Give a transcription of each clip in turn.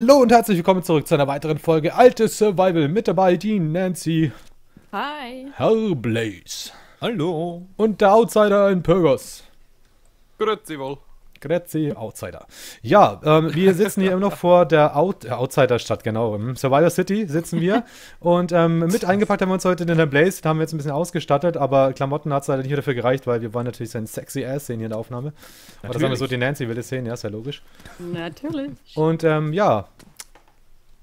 Hallo und herzlich willkommen zurück zu einer weiteren Folge Altis Survival. Mit dabei die Nancy. Hi. Hellblaze. Hallo. Und der Outsider in Pyrgos. Grüezi wohl. Grüezi, Outsider. Ja, wir sitzen hier immer noch vor der Outsider-Stadt, genau. Im Survivor City sitzen wir. Und mit eingepackt haben wir uns heute den Hellblaze. Da haben wir jetzt ein bisschen ausgestattet, aber Klamotten hat es leider nicht dafür gereicht, weil wir wollen natürlich seinen sexy Ass sehen hier in der Aufnahme. Natürlich. Oder sagen wir so, die Nancy will es sehen, ja, ist ja logisch. Natürlich. Und ja,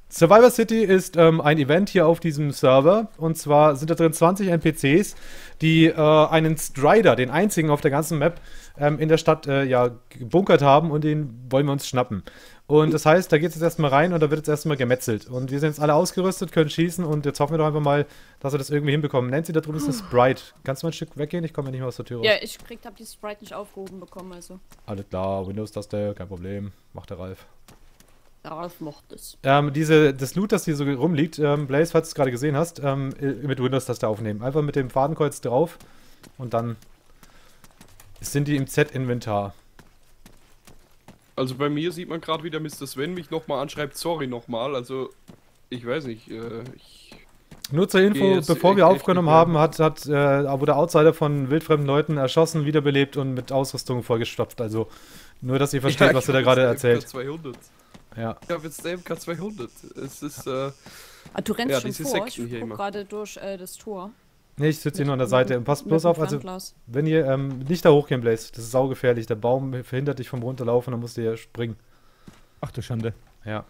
Survivor City ist ein Event hier auf diesem Server. Und zwar sind da drin 20 NPCs, die einen Strider, den einzigen auf der ganzen Map, in der Stadt ja gebunkert haben, und den wollen wir uns schnappen. Und das heißt, da geht es jetzt erstmal rein und da wird jetzt erstmal gemetzelt. Und wir sind jetzt alle ausgerüstet, können schießen und jetzt hoffen wir doch einfach mal, dass wir das irgendwie hinbekommen. Nancy, da drüben ist eine Sprite. Kannst du mal ein Stück weggehen? Ich komme ja nicht mehr aus der Tür raus. Ja, ich hab die Sprite nicht aufgehoben bekommen, also. Alles klar, Windows-Taste, kein Problem. Macht der Ralf. Ralf macht es. Das Loot, das hier so rumliegt, Blaze, falls du es gerade gesehen hast, mit Windows-Taste aufnehmen. Einfach mit dem Fadenkreuz drauf und dann sind die im Z-Inventar. Also bei mir sieht man gerade, wie der Mr. Sven mich nochmal anschreibt, sorry nochmal, also ich weiß nicht, Nur zur Info, bevor wir aufgenommen haben, wurde Outsider von wildfremden Leuten erschossen, wiederbelebt und mit Ausrüstung vollgestopft, also nur, dass ihr versteht, was ihr da gerade erzählt. MK200. Ja. Ich habe jetzt der MK200, es ist, du rennst ja, schon vor, ich guck gerade durch das Tor. Nee, ich sitze hier nur an der Seite. Passt bloß auf, also wenn ihr nicht da hochgehen, Blaze, das ist saugefährlich. Der Baum verhindert dich vom Runterlaufen, dann musst du ja springen. Ach du Schande. Ja.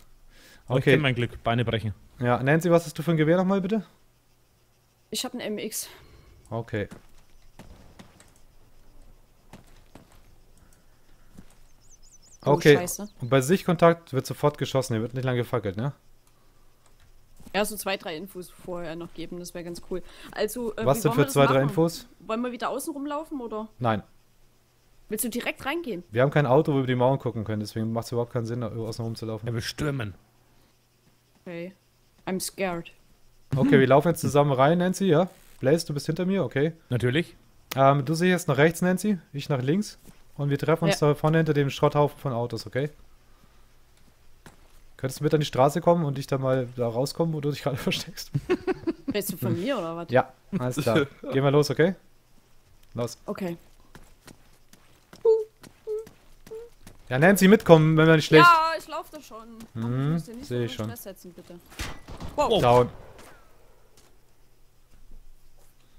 Okay. Ich kenn mein Glück, Beine brechen. Ja, Nancy, was hast du für ein Gewehr nochmal, bitte? Ich habe ein MX. Okay. Okay, oh, und bei Sichtkontakt wird sofort geschossen, hier wird nicht lange gefackelt, ne? Ja, so 2, 3 Infos vorher noch geben, das wäre ganz cool. Also, was denn für 2, 3 Infos? Wollen wir wieder außen rumlaufen, oder? Nein. Willst du direkt reingehen? Wir haben kein Auto, wo wir über die Mauern gucken können, deswegen macht es überhaupt keinen Sinn, außen rumzulaufen. Ja, wir stürmen. Okay. I'm scared. Okay, wir laufen jetzt zusammen rein, Nancy, ja? Blaze, du bist hinter mir, okay? Natürlich. Du siehst nach rechts, Nancy, ich nach links. Und wir treffen uns da vorne hinter dem Schrotthaufen von Autos, okay? Könntest du mit an die Straße kommen und dich dann mal da rauskommen, wo du dich gerade versteckst? Bist du von mir oder was? Ja, alles klar. Gehen wir los, okay? Los. Okay. Ja, Nancy, mitkommen, wenn wir nicht schlecht. Ja, ich laufe da schon. Hm, sehe ich schon. Stress setzen, bitte. Wow. Down.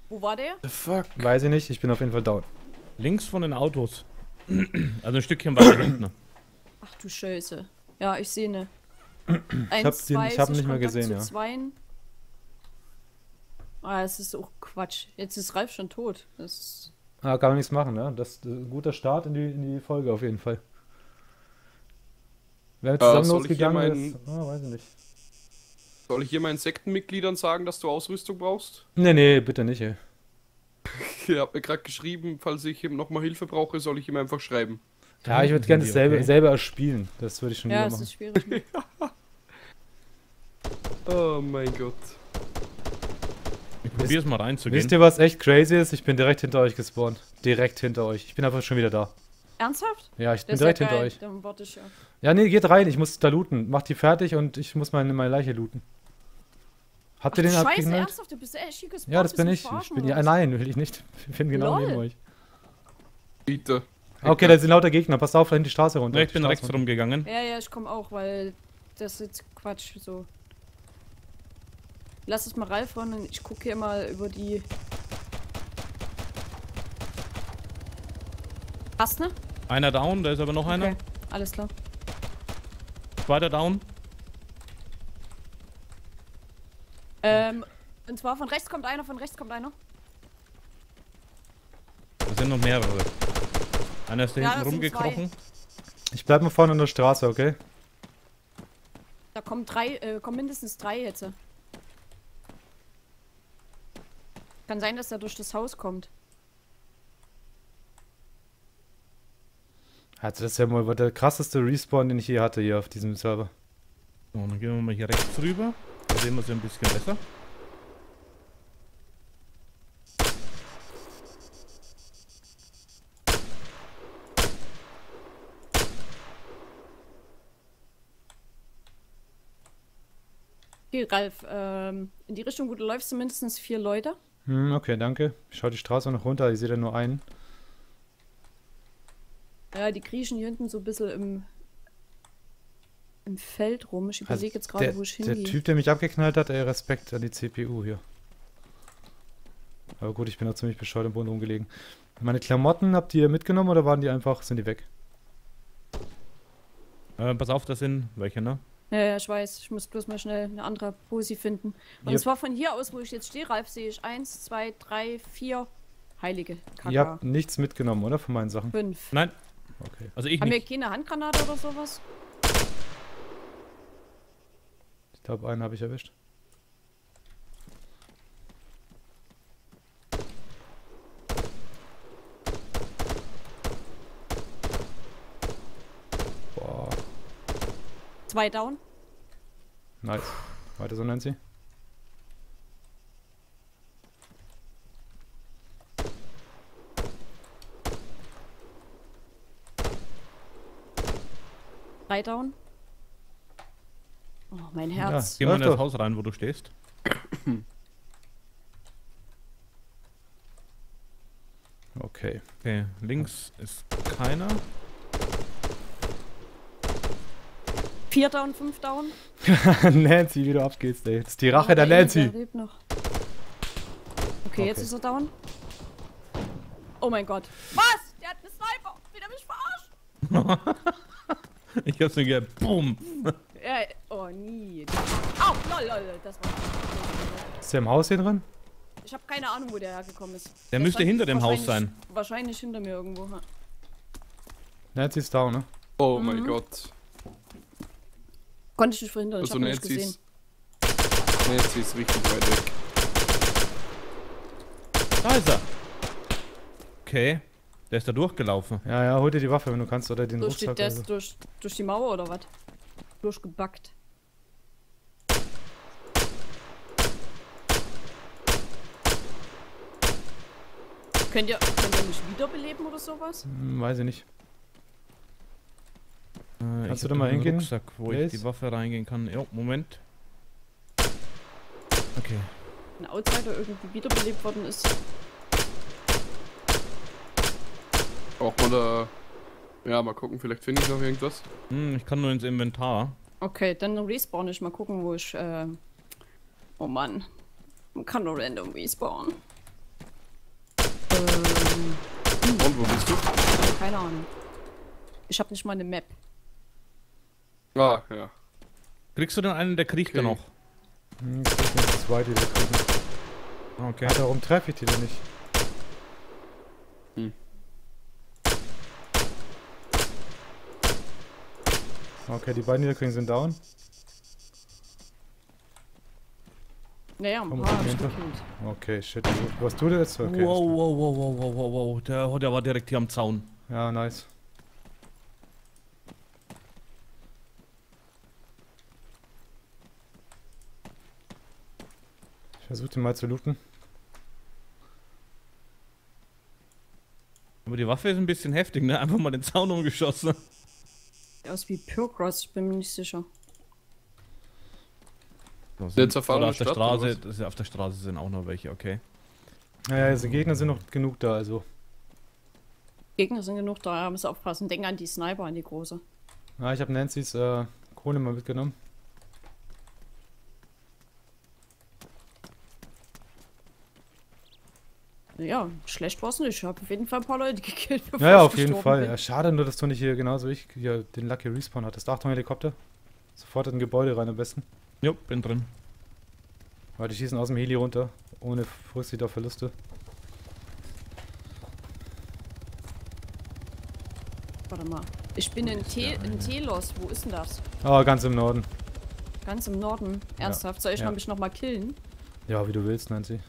Wo war der? The fuck? Weiß ich nicht, ich bin auf jeden Fall down. Links von den Autos. Also ein Stückchen weiter hinten. Ach du Scheiße. Ja, ich sehe ne. Ich hab nicht mehr gesehen, ja. Ah, das ist auch Quatsch. Jetzt ist Ralf schon tot. Das kann man nichts machen, ne? Das ist ein guter Start in die Folge auf jeden Fall. Wer zusammen losgegangen ist, weiß ich nicht. Soll ich hier meinen Sektenmitgliedern sagen, dass du Ausrüstung brauchst? Nee, nee, bitte nicht, ey. Ich hab mir gerade geschrieben, falls ich ihm nochmal Hilfe brauche, soll ich ihm einfach schreiben. Ja, ich würde gerne selber erspielen. Das würde ich schon wieder machen. Ja, das ist schwierig. Oh mein Gott. Ich probiere es mal reinzugehen. Wisst ihr, was echt crazy ist? Ich bin direkt hinter euch gespawnt. Direkt hinter euch. Ich bin einfach schon wieder da. Ernsthaft? Ja, ich bin direkt hinter euch. Dann warte ich ja. Ja, nee, geht rein. Ich muss da looten. Macht die fertig und ich muss meine Leiche looten. Habt ihr den abgeknallt? Scheiße, ernsthaft? Du bist echt gespawnt. Ja, das bin ich. Ich bin ja, nein, will ich nicht. Ich bin genau neben euch. Bitte. Okay, da sind lauter Gegner. Pass auf, da hinten die Straße runter. Ich bin rechts rumgegangen. Ja, ja, ich komme auch, weil das ist Quatsch so. Lass es mal Ralf ran und ich gucke hier mal über die. Passt, ne? Einer down, da ist aber noch einer. Alles klar. Zweiter down. Und zwar von rechts kommt einer, Da sind noch mehrere. Einer ist da hinten rumgekrochen. Ich bleib mal vorne an der Straße, okay? Da kommen mindestens drei jetzt. Kann sein, dass er durch das Haus kommt. Also das ist ja mal der krasseste Respawn, den ich je hatte hier auf diesem Server. So, dann gehen wir mal hier rechts rüber. Da sehen wir sie ein bisschen besser. Okay, Ralf, in die Richtung, wo du läufst, sind mindestens 4 Leute. Hm, okay, danke. Ich schaue die Straße noch runter, ich sehe da nur einen. Ja, die kriechen hier hinten so ein bisschen im Feld rum. Ich überlege jetzt gerade, wo ich hingehe. Der Typ, der mich abgeknallt hat, ey, Respekt an die CPU hier. Aber gut, ich bin da ziemlich bescheuert im Boden rumgelegen. Meine Klamotten habt ihr mitgenommen oder waren die einfach, sind die weg? Pass auf, das sind welche, ne? Ja, ich weiß. Ich muss bloß mal schnell eine andere Posi finden. Und yep. Zwar von hier aus, wo ich jetzt stehe, Ralf, sehe ich 1, 2, 3, 4 heilige Kaka. Ihr habt nichts mitgenommen, oder? Von meinen Sachen? 5. Nein. Okay. Also ich nicht. Haben wir keine Handgranate oder sowas? Ich glaube, einen habe ich erwischt. Boah. 2 down. Nice. Weiter so, Nancy. Down. Oh, mein Herz. Ja, geh mal in das Haus rein, wo du stehst. Okay. Okay, links ist keiner. 4 down, 5 down. Nancy, wie du abgehst, ey. Das ist die Rache der Nancy. Der lebt noch. Okay, jetzt ist er down. Oh mein Gott. Was? Der hat eine Sniper. Will er mich verarschen? Ich hab's nur gehört. Boom! Ja, oh nie. Au! Lol, lol, das war. Ist der im Haus hier drin? Ich hab keine Ahnung, wo der hergekommen ist. Der müsste hinter dem Haus sein. Wahrscheinlich hinter mir irgendwo. Nancy ist down, ne? Oh mein Gott. Konnte ich nicht verhindern, ich hab ihn nicht gesehen. Nancy ist richtig weit weg. Da ist er! Okay. Der ist da durchgelaufen. Ja, ja, hol dir die Waffe, wenn du kannst, oder den Rucksack. Der ist durch die Mauer, oder was? Durchgebackt. Könnt ihr mich wiederbeleben oder sowas? Hm, weiß ich nicht. Kannst du da mal hingehen? Rucksack, wo ich die Waffe reingehen kann. Jo, Moment. Okay. Ein Outsider irgendwie wiederbelebt worden ist. Auch mal da. Ja, mal gucken, vielleicht finde ich noch irgendwas. Hm, ich kann nur ins Inventar. Okay, dann respawn ich. Mal gucken, wo ich. Oh Mann. Man kann nur random respawnen. Und wo bist du? Keine Ahnung. Ich hab nicht mal eine Map. Ah, ja. Kriegst du denn einen, der kriecht da noch? Hm, ich krieg nicht 2, die wir kriegen. Okay. Aber warum treffe ich die denn nicht? Hm. Okay, die beiden, die wir kriegen, sind down. Naja, ein paar haben schon. Okay, shit. Was tut der jetzt? Okay, wow. Der war direkt hier am Zaun. Ja, nice. Ich versuche den mal zu looten. Aber die Waffe ist ein bisschen heftig, ne? Einfach mal den Zaun umgeschossen. Aus wie Pyrkross, ich bin mir nicht sicher. Jetzt auf der Straße sind auch noch welche, okay. Naja, also Gegner sind noch genug da, also. Gegner sind genug da, ja, müssen aufpassen. Denk an die Sniper, an die große. Ja, ich habe Nancy's Krone mal mitgenommen. Ja, schlecht war's nicht. Ich habe auf jeden Fall ein paar Leute gekillt, bevor ich gestorben bin. Ja, auf jeden Fall. Ja, schade nur, dass du nicht hier genauso wie ich hier den Lucky Respawn hattest. Achtung, Helikopter. Sofort in ein Gebäude rein am besten. Jo, bin drin. Warte, die schießen aus dem Heli runter. Ohne Frust auf Verluste. Warte mal. Ich bin in Telos. Wo ist denn das? Ah, ganz im Norden. Ganz im Norden? Ernsthaft? Ja. Soll ich mich nochmal killen? Ja, wie du willst, Nancy.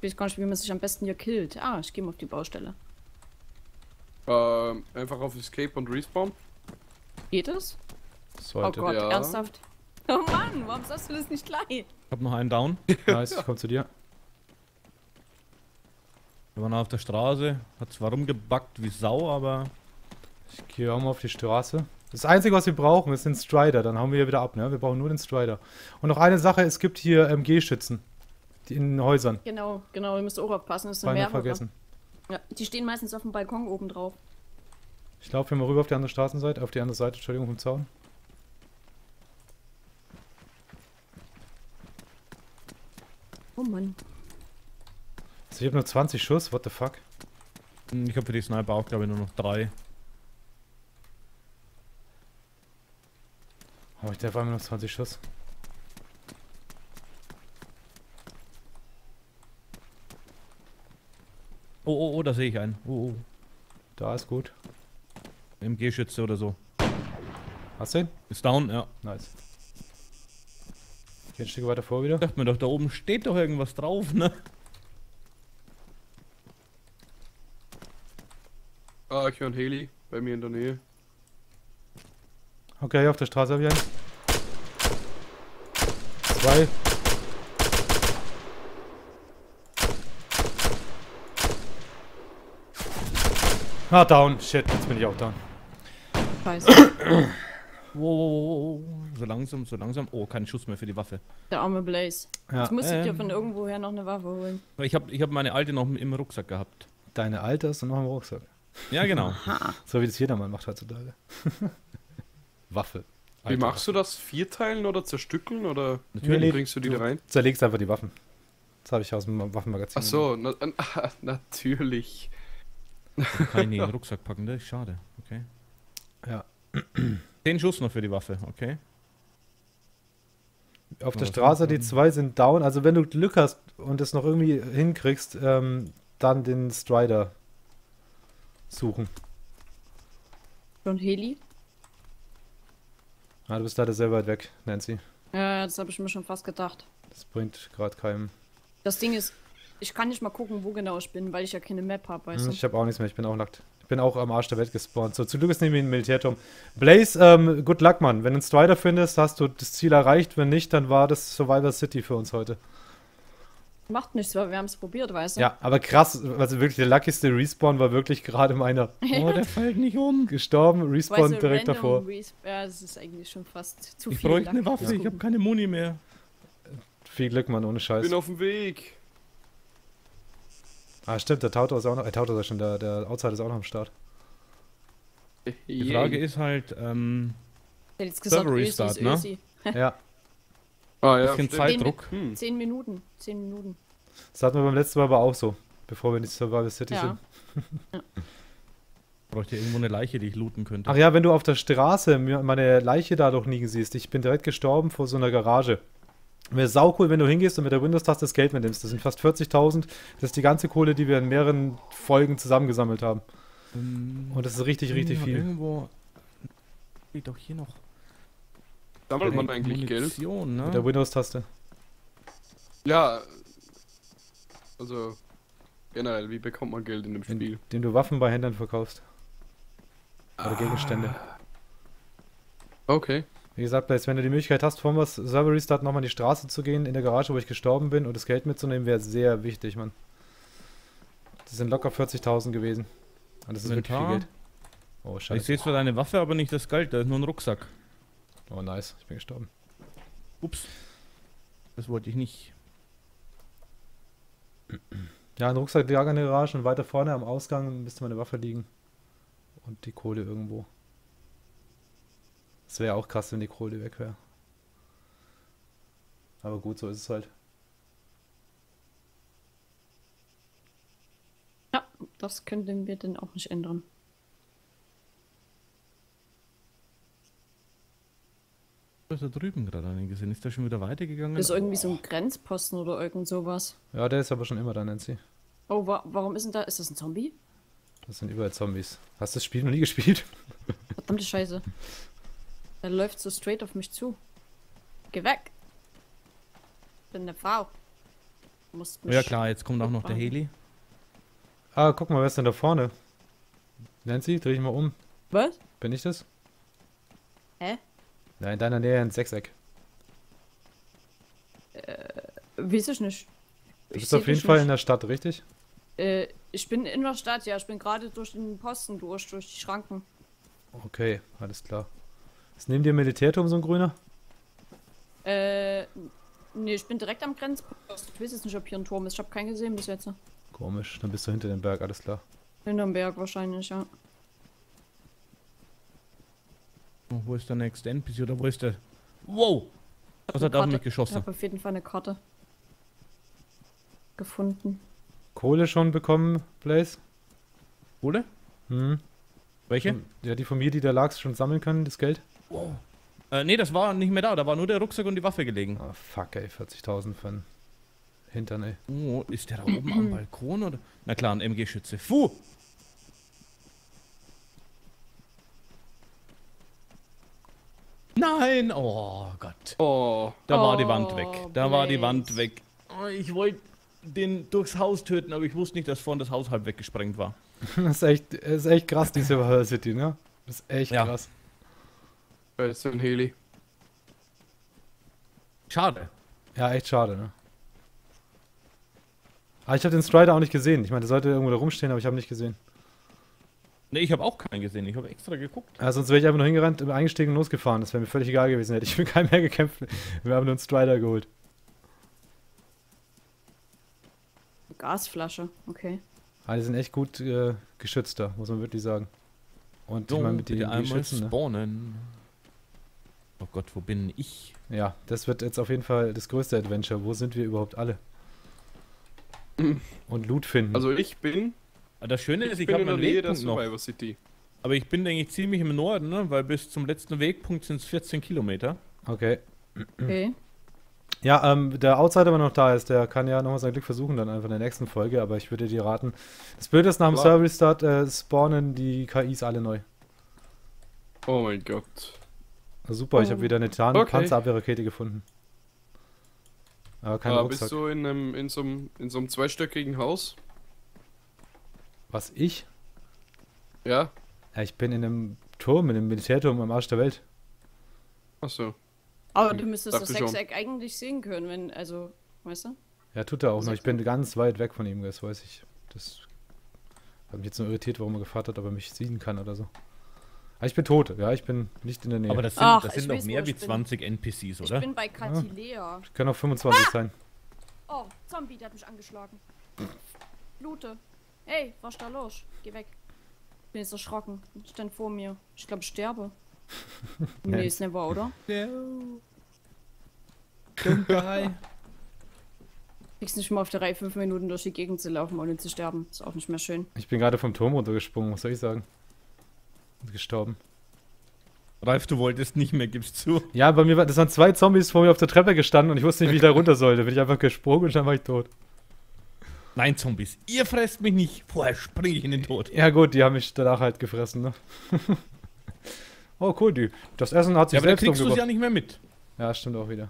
Ich weiß gar nicht, wie man sich am besten hier killt. Ah, ich gehe mal auf die Baustelle. Einfach auf Escape und Respawn. Geht das? Sollte. Oh Gott, ja. Ernsthaft? Oh Mann, warum sagst du das nicht gleich? Ich hab noch einen down. Nice, ich komm zu dir. Wir waren auf der Straße. Hat zwar rumgebackt wie Sau, aber... Ich gehe auch mal auf die Straße. Das Einzige, was wir brauchen, ist den Strider. Dann hauen wir wieder ab, ne? Wir brauchen nur den Strider. Und noch eine Sache, es gibt hier MG-Schützen. In den Häusern. Genau, genau. Wir müssen auch aufpassen. Das sind mehrere. Vergessen. Ja, die stehen meistens auf dem Balkon oben drauf. Ich laufe hier mal rüber auf die andere Straßenseite. Auf die andere Seite, Entschuldigung, vom Zaun. Oh Mann. Also ich habe nur 20 Schuss, what the fuck? Ich habe für die Sniper auch, glaube ich, nur noch 3. Aber ich darf einmal noch 20 Schuss. Oh, da sehe ich einen. Oh. Da ist gut. MG-Schütze oder so. Hast du ihn? Ist down, ja. Nice. Geh ein Stück weiter vor wieder. Ich dachte mir doch, da oben steht doch irgendwas drauf, ne? Ah, ich höre einen Heli bei mir in der Nähe. Okay, hier auf der Straße habe ich einen. 2. Ah, down. Shit, jetzt bin ich auch down. Scheiße. Wow. So langsam. Oh, kein Schuss mehr für die Waffe. Der arme Blaze. Ja. Jetzt muss ich dir von irgendwoher noch eine Waffe holen. Ich hab meine alte noch im Rucksack gehabt. Deine alte ist noch im Rucksack? Ja, genau. So wie das jedermann macht heutzutage. Waffe. Alter. Wie machst du das? Vierteilen oder zerstückeln? Oder natürlich bringst du die da rein? Zerlegst einfach die Waffen. Das habe ich aus dem Waffenmagazin. Achso, natürlich. Keine in den Rucksack packen, das ist schade. Okay. Ja. 10 Schuss noch für die Waffe, okay. Auf der Straße, die 2 sind down. Also wenn du Glück hast und es noch irgendwie hinkriegst, dann den Strider suchen. Schon Heli? Ah, du bist leider sehr weit weg, Nancy. Ja, das habe ich mir schon fast gedacht. Das bringt gerade keinem. Das Ding ist, ich kann nicht mal gucken, wo genau ich bin, weil ich ja keine Map habe, weißt du? Ich habe auch nichts mehr, ich bin auch nackt. Ich bin auch am Arsch der Welt gespawnt. So, zum Glück ist neben mir ein Militärturm. Blaze, good luck, Mann. Wenn du einen Strider findest, hast du das Ziel erreicht. Wenn nicht, dann war das Survivor City für uns heute. Macht nichts, weil wir haben es probiert, weißt du? Ja, aber krass, also wirklich der luckyste Respawn war wirklich gerade meiner. Oh, der fällt nicht um. Gestorben, Respawn weißt du, direkt davor. Ja, das ist eigentlich schon fast zu viel. Ich bräuchte eine Waffe, ich habe keine Muni mehr. Viel Glück, Mann, ohne Scheiß. Ich bin auf dem Weg. Ah, stimmt, der Tautor ist auch noch. Tautor ist schon, der Outsider ist auch noch am Start. Die Frage ist halt, Server Restart, ne? Ja. Ah, ja. Bisschen Zeitdruck. 10 Minuten. Das hatten wir beim letzten Mal aber auch so, bevor wir in die Survival City sind. Ja. Bräuchte irgendwo eine Leiche, die ich looten könnte. Ach ja, wenn du auf der Straße meine Leiche da doch nie siehst. Ich bin direkt gestorben vor so einer Garage. Wäre saucool, wenn du hingehst und mit der Windows-Taste das Geld mitnimmst. Das sind fast 40.000. Das ist die ganze Kohle, die wir in mehreren Folgen zusammengesammelt haben. Und das ist richtig, richtig viel. Irgendwo steht doch hier noch. Sammelt man eigentlich Geld? Ne? Mit der Windows-Taste. Ja. Also generell, wie bekommt man Geld in dem Spiel? Indem du Waffen bei Händlern verkaufst. Oder Gegenstände. Okay. Wie gesagt, wenn du die Möglichkeit hast, vor dem Server Restart nochmal in die Straße zu gehen, in der Garage, wo ich gestorben bin, und das Geld mitzunehmen, wäre sehr wichtig, Mann. Das sind locker 40.000 gewesen. Und das ist wirklich viel Geld. Oh, scheiße. Ich sehe zwar deine Waffe, aber nicht das Geld, da ist nur ein Rucksack. Oh, nice, ich bin gestorben. Ups. Das wollte ich nicht. Ja, ein Rucksack lag in der Garage und weiter vorne am Ausgang müsste meine Waffe liegen. Und die Kohle irgendwo. Es wäre auch krass, wenn die Kohle weg wäre. Aber gut, so ist es halt. Ja, das könnten wir dann auch nicht ändern. Ich habe da drüben gerade einen gesehen. Ist der schon wieder weitergegangen? Das ist irgendwie so ein Grenzposten oder irgend sowas. Ja, der ist aber schon immer da, Nancy. Oh, warum ist denn da? Ist das ein Zombie? Das sind überall Zombies. Hast du das Spiel noch nie gespielt? Verdammte Scheiße. Er läuft so straight auf mich zu. Geh weg! Ich bin eine Frau. Musst mich jetzt kommt auch noch der Heli. Ah, guck mal, wer ist denn da vorne? Nancy, dreh ich mal um. Was? Bin ich das? Hä? Nein, in deiner Nähe ein Sechseck. Weiß ich nicht. Du bist auf jeden Fall in der Stadt, richtig? Ich bin in der Stadt, ja. Ich bin gerade durch den Posten durch die Schranken. Okay, alles klar. Ist neben dir Militärturm so ein grüner? Nee, ich bin direkt am Grenzpost. Ich weiß jetzt nicht, ob hier ein Turm ist. Ich habe keinen gesehen bis jetzt. Komisch, dann bist du hinter dem Berg, alles klar. Hinterm Berg wahrscheinlich, ja. Oh, wo ist der nächste NPC oder wo ist der? Wow! Was hat auf mich geschossen? Ich habe auf jeden Fall eine Karte gefunden. Kohle schon bekommen, Blaze? Kohle? Hm. Welche? Ja, die von mir, die da lag, schon sammeln können, das Geld. Wow. Nee, das war nicht mehr da. Da war nur der Rucksack und die Waffe gelegen. Ah, fuck, ey. 40.000 für den Hintern, ey. Oh, ist der da oben am Balkon, oder? Na klar, ein MG-Schütze. Fuh! Nein! Oh Gott. Oh. Da war die Wand weg. Da war die Wand weg. Oh, ich wollte den durchs Haus töten, aber ich wusste nicht, dass vorhin das Haus halb weggesprengt war. Das ist echt krass, die Survivor City, ne? Das ist echt krass. Das ist so ein Heli. Schade. Ja, echt schade, ne? Aber ich habe den Strider auch nicht gesehen. Ich meine, der sollte irgendwo da rumstehen, aber ich habe nicht gesehen. Ne, ich habe auch keinen gesehen. Ich habe extra geguckt. Ja, sonst wäre ich einfach nur hingerannt, eingestiegen und losgefahren. Das wäre mir völlig egal gewesen. Hätte ich mit keinem mehr gekämpft. Wir haben nur einen Strider geholt. Gasflasche, okay. Ah, die sind echt gut geschützt da, muss man wirklich sagen. Und ich meine, mit den Schützen, spawnen. Ne? Oh Gott, wo bin ich? Ja, das wird jetzt auf jeden Fall das größte Adventure. Wo sind wir überhaupt alle? Und Loot finden. Also ich bin... Das Schöne ist, ich habe meinen Wegpunkt noch. City. Aber ich bin, denke ich, ziemlich im Norden, ne? Weil bis zum letzten Wegpunkt sind es 14 Kilometer. Okay. Okay. Ja, der Outsider, der noch da ist, der kann ja nochmal sein Glück versuchen, dann einfach in der nächsten Folge, aber ich würde dir raten, das Blöde ist, nach dem Server-Start spawnen die KIs alle neu. Oh mein Gott. Super, ich habe wieder eine Tarn-Panzerabwehrrakete gefunden. Aber kein Rucksack. Bist du in so einem zweistöckigen Haus? Was, ich? Ja. Ja, ich bin in einem Turm, in einem Militärturm am Arsch der Welt. Achso. Aber du müsstest das Sechseck eigentlich sehen können, wenn, also, weißt du? Ja, tut er auch noch. Ich bin ganz weit weg von ihm, das weiß ich. Das hat mich jetzt nur irritiert, warum er gefragt hat, ob er mich sehen kann oder so. Aber ich bin tot, ja, ich bin nicht in der Nähe. Aber das sind noch mehr wie 20 NPCs, oder? Ich bin bei Katilea. Ja, ich kann auch 25 sein. Oh, Zombie, der hat mich angeschlagen. Lute. Hey, was ist da los? Geh weg. Ich bin jetzt erschrocken. Ich stand vor mir. Ich glaube, ich sterbe. Nee, ist nicht wahr, oder? No. Dunkelheit. Kriegst nicht mal auf der Reihe 5 Minuten durch die Gegend zu laufen, ohne zu sterben. Ist auch nicht mehr schön. Ich bin gerade vom Turm runtergesprungen, was soll ich sagen? Und gestorben. Ralf, du wolltest nicht mehr, gibst zu. Ja, bei mir waren, das waren 2 Zombies vor mir auf der Treppe gestanden und ich wusste nicht, wie ich da runter sollte. Bin ich einfach gesprungen und dann war ich tot. Nein, Zombies, ihr fresst mich nicht. Vorher springe ich in den Tod. Ja gut, die haben mich danach halt gefressen, ne? Oh cool, das Essen hat sich ja, aber selbst umgebracht. Aber dann kriegst du es ja nicht mehr mit. Ja, stimmt auch wieder.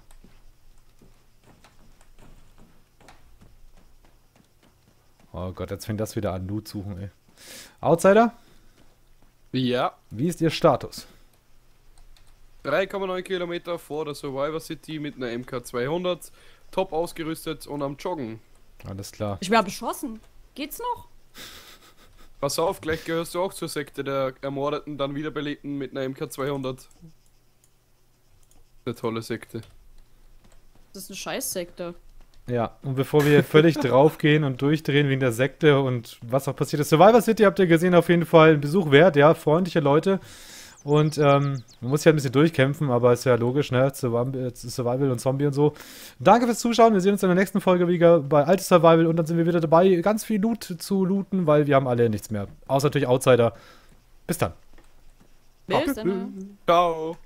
Oh Gott, jetzt fängt das wieder an, Loot suchen, ey. Outsider? Ja? Wie ist ihr Status? 3,9 Kilometer vor der Survivor City mit einer MK200, top ausgerüstet und am Joggen. Alles klar. Ich werde beschossen. Geht's noch? Pass auf, gleich gehörst du auch zur Sekte der Ermordeten, dann Wiederbelebten mit einer MK200. Eine tolle Sekte. Das ist eine Scheißsekte. Ja, und bevor wir völlig draufgehen und durchdrehen wegen der Sekte und was auch passiert ist. Survivor City habt ihr gesehen, auf jeden Fall ein Besuch wert, ja, freundliche Leute. Und man muss sich halt ein bisschen durchkämpfen, aber ist ja logisch, ne? Survival und Zombie und so. Danke fürs Zuschauen, wir sehen uns in der nächsten Folge wieder bei Altis Survival und dann sind wir wieder dabei, ganz viel Loot zu looten, weil wir haben alle nichts mehr. Außer natürlich Outsider. Bis dann. Ciao.